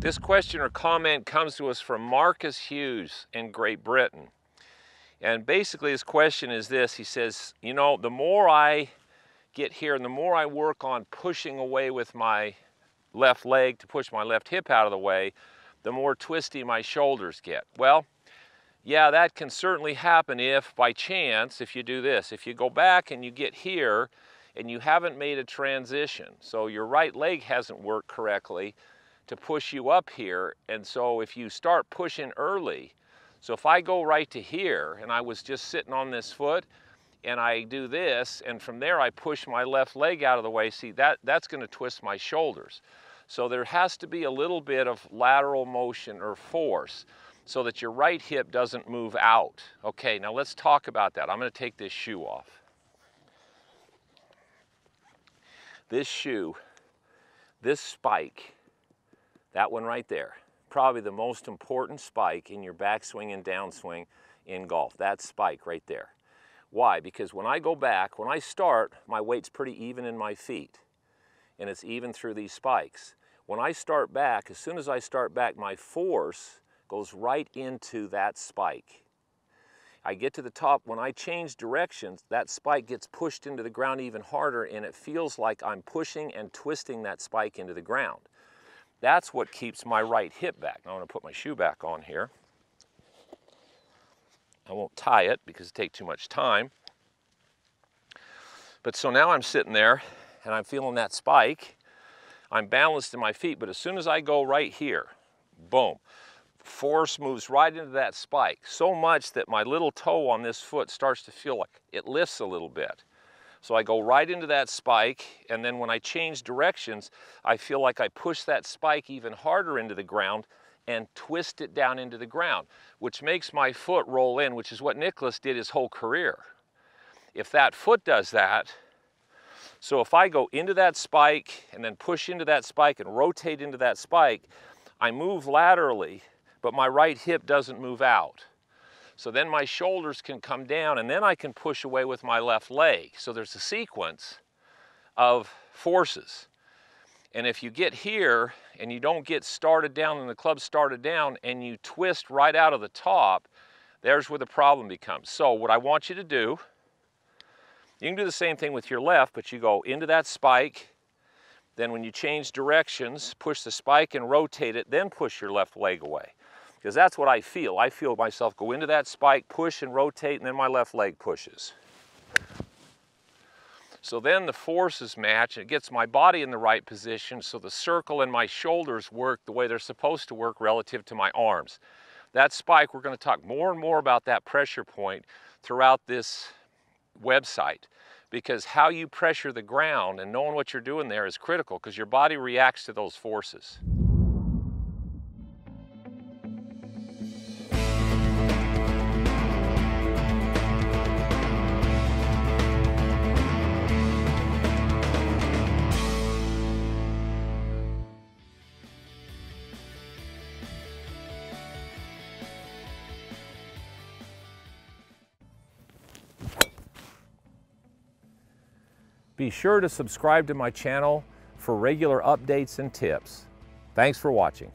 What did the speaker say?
This question or comment comes to us from Marcus Hughes in Great Britain. And basically his question is this. He says, you know, the more I get here and the more I work on pushing away with my left leg to push my left hip out of the way, the more twisty my shoulders get. Well, yeah, that can certainly happen if, by chance, if you do this. If you go back and you get here and you haven't made a transition, so your right leg hasn't worked correctly to push you up here, and so if you start pushing early, so if I go right to here and I was just sitting on this foot and I do this, and from there I push my left leg out of the way, see, that's going to twist my shoulders. So there has to be a little bit of lateral motion or force so that your right hip doesn't move out. Okay, now let's talk about that. I'm going to take this shoe off. This shoe, this spike, that one right there, probably the most important spike in your backswing and downswing in golf, that spike right there. Why? Because when I go back, when I start, my weight's pretty even in my feet, and it's even through these spikes. When I start back, as soon as I start back, my force goes right into that spike. I get to the top, when I change directions, that spike gets pushed into the ground even harder, and it feels like I'm pushing and twisting that spike into the ground. That's what keeps my right hip back. Now I'm gonna put my shoe back on here. I won't tie it because it takes too much time. But so now I'm sitting there and I'm feeling that spike. I'm balanced in my feet, but as soon as I go right here, boom, force moves right into that spike, so much that my little toe on this foot starts to feel like it lifts a little bit. So I go right into that spike, and then when I change directions, I feel like I push that spike even harder into the ground and twist it down into the ground, which makes my foot roll in, which is what Nicholas did his whole career. If that foot does that, so if I go into that spike and then push into that spike and rotate into that spike, I move laterally, but my right hip doesn't move out. So then my shoulders can come down and then I can push away with my left leg. So there's a sequence of forces. And if you get here and you don't get started down and the club started down and you twist right out of the top, there's where the problem becomes. So what I want you to do, you can do the same thing with your left, but you go into that spike. Then when you change directions, push the spike and rotate it, then push your left leg away. Because that's what I feel. I feel myself go into that spike, push and rotate, and then my left leg pushes. So then the forces match, and it gets my body in the right position, so the circle and my shoulders work the way they're supposed to work relative to my arms. That spike, we're going to talk more and more about that pressure point throughout this website, because how you pressure the ground and knowing what you're doing there is critical, because your body reacts to those forces. Be sure to subscribe to my channel for regular updates and tips. Thanks for watching.